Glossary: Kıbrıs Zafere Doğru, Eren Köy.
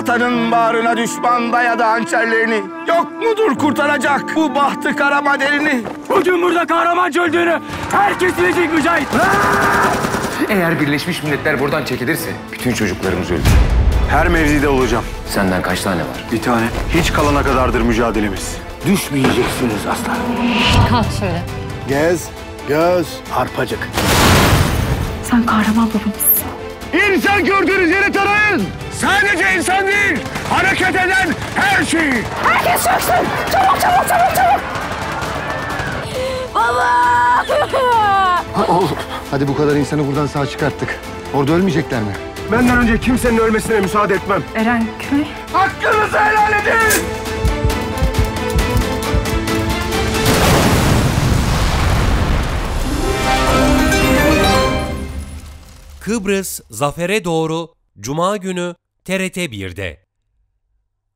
atanın bağrına düşman dayadı hançerlerini. Yok mudur kurtaracak bu bahtı karama derini? Bugün burada kahramanca öldüğünü herkes bilecek Mücahit. Eğer Birleşmiş Milletler buradan çekilirse bütün çocuklarımız öldü. Her mevzide olacağım. Senden kaç tane var? Bir tane. Hiç kalana kadardır mücadelemiz. Düşmeyeceksiniz asla. Kalk şöyle. Gez, göz, arpacık. Sen kahraman babamızsın. İnsan gördüğünüz yeri tarayın. Sadece insan değil, hareket eden her şeyi. Herkes çöksün. Çabuk, çabuk, çabuk, çabuk. Baba! Oğlum, hadi bu kadar insanı buradan sağ çıkarttık. Orada ölmeyecekler mi? Benden önce kimsenin ölmesine müsaade etmem. Eren Köy. Hakkınızı helal edin! Kıbrıs Zafere Doğru Cuma günü TRT 1'de.